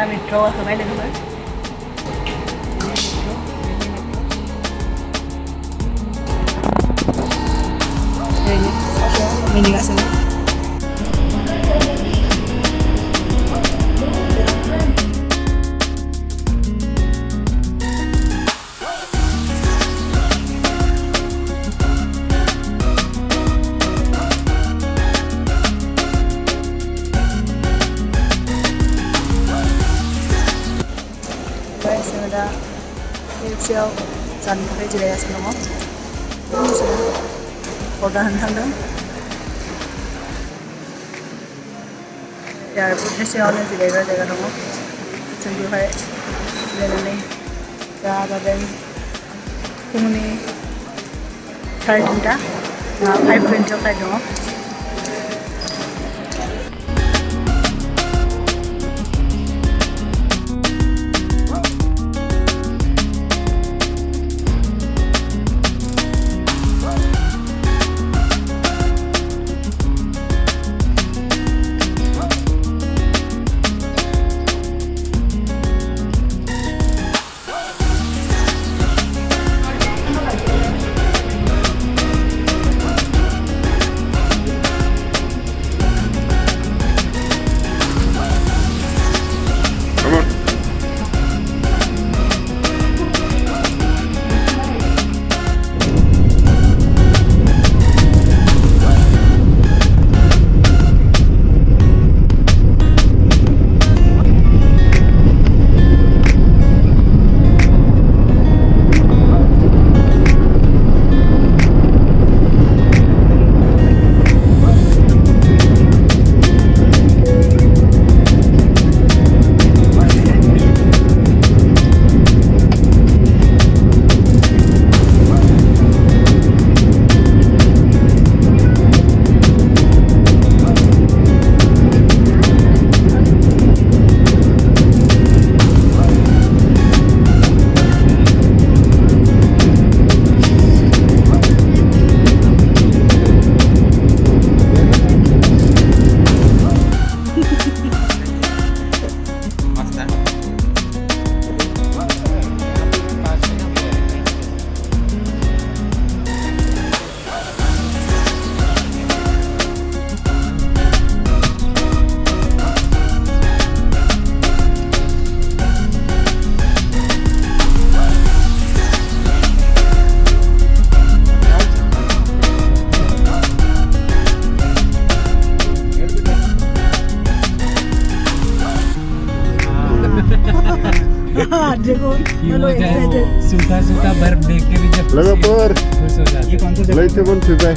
acá metro, a tomarle nomás. Minigaso. Giờ cũng hết xe nên chỉ để ra để cái đồng hồ, chẳng chịu phải để làm này, ra ra đây, hôm nay thay chúng ta, thay quần cho thay đồng hồ. सूखा बर्फ देख के भी जब लगा पर खुश हो जाते हैं। लाइटें बंद हो गए।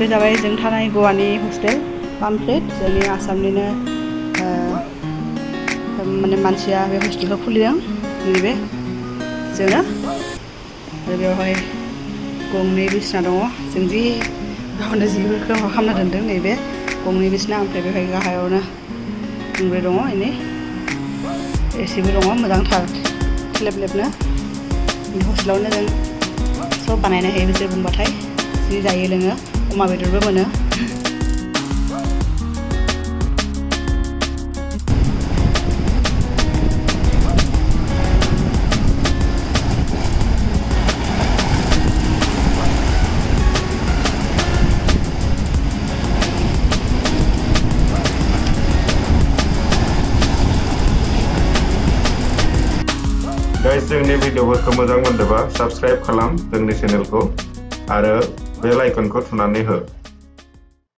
बे जाबाय जों थानाय गोवानि हस्टेल पामफ्लेट जोंनि आसामनिनो माने मानसिया बे हस्टेलखौ खुलिदों नैबे जोंना आरो बेवहाय गंनै बिसना दङ जों जि गावनो जिफोरखौ खालामना दोनदों नैबे गंनै बिसना ओमफ्राय बेवहाय गाहायावनो Ini berong ini, si berong mudang thar, lep lep na, bos lawan na deng, so panai na heavy terbun batai, si jaya lenga, umah betul betul na. Guys, जंगने वीडियो को कमेंट करने दबा, सब्सक्राइब कलाम जंगने channel को, आरे bell icon को सुनाने हो।